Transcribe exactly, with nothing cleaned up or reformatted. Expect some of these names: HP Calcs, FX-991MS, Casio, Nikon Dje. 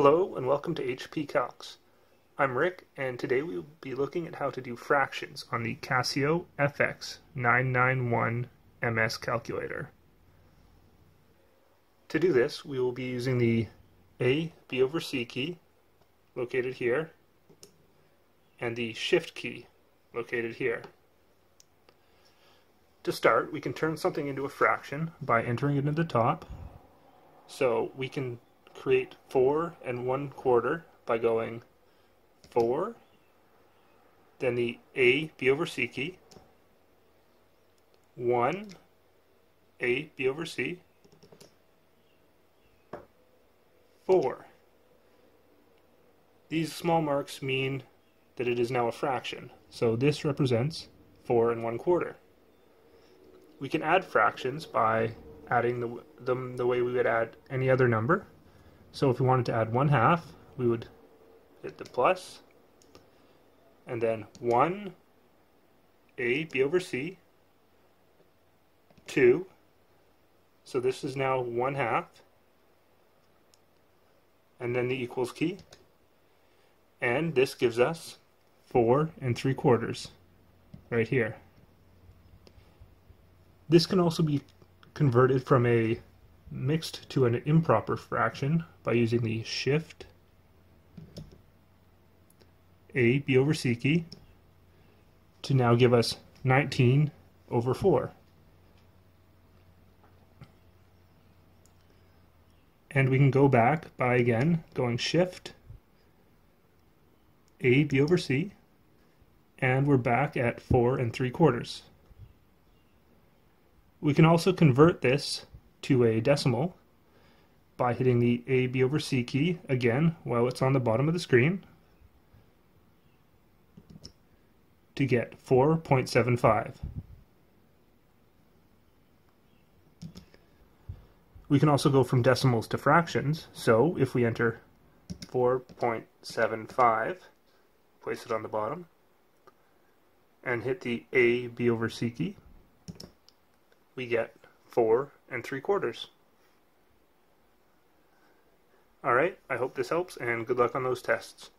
Hello and welcome to H P Calcs. I'm Rick, and today we will be looking at how to do fractions on the Casio F X nine ninety-one M S calculator. To do this, we will be using the A, B over C key, located here, and the Shift key, located here. To start, we can turn something into a fraction by entering it into the top, so we can create four and one quarter by going four, then the A, B over C key, one, A, B over C, four. These small marks mean that it is now a fraction, so this represents four and one quarter. We can add fractions by adding the, them the way we would add any other number. So if we wanted to add one half, we would hit the plus, and then one, A, B over C, two, so this is now one half, and then the equals key, and this gives us four and three quarters, right here. This can also be converted from a mixed to an improper fraction by using the Shift, A, B over C key, to now give us nineteen over four. And we can go back by again going Shift, A, B over C, and we're back at four and three quarters. We can also convert this to a decimal by hitting the A, B over C key again while it's on the bottom of the screen to get four point seven five. We can also go from decimals to fractions, so if we enter four point seven five, place it on the bottom, and hit the A, B over C key, we get four and three quarters. Alright, I hope this helps, and good luck on those tests.